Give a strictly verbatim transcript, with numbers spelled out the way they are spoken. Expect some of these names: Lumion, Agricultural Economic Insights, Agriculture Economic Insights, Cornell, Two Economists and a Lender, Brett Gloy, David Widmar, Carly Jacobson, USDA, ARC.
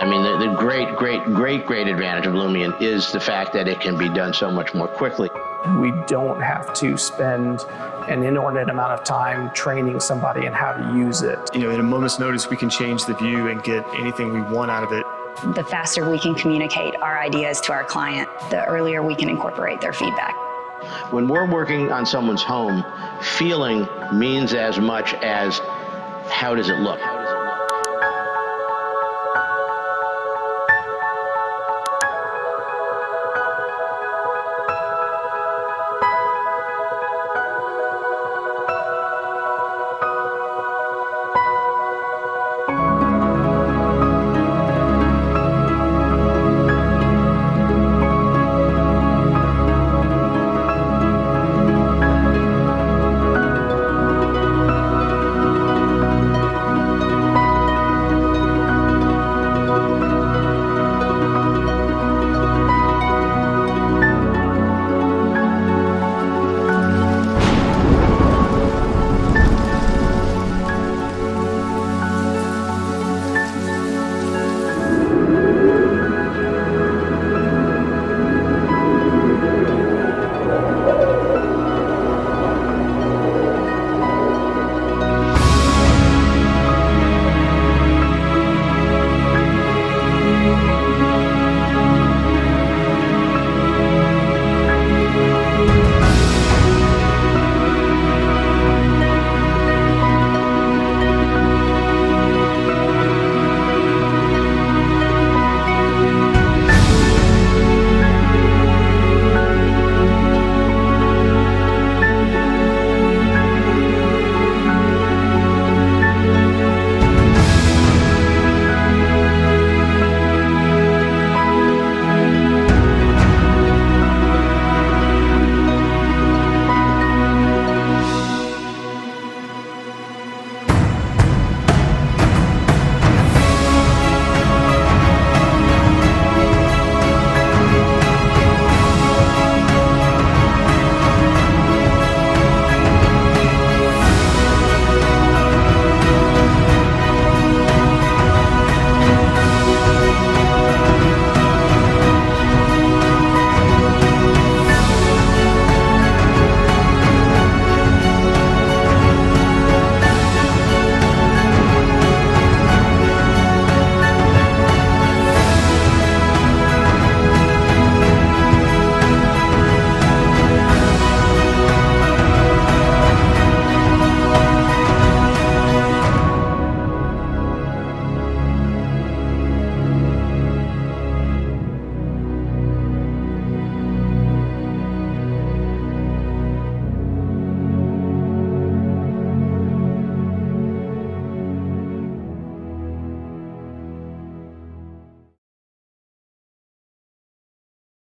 I mean, the, the great, great, great, great advantage of Lumion is the fact that it can be done so much more quickly. We don't have to spend an inordinate amount of time training somebody in how to use it. You know, at a moment's notice, we can change the view and get anything we want out of it. The faster we can communicate our ideas to our client, the earlier we can incorporate their feedback. When we're working on someone's home, feeling means as much as how does it look.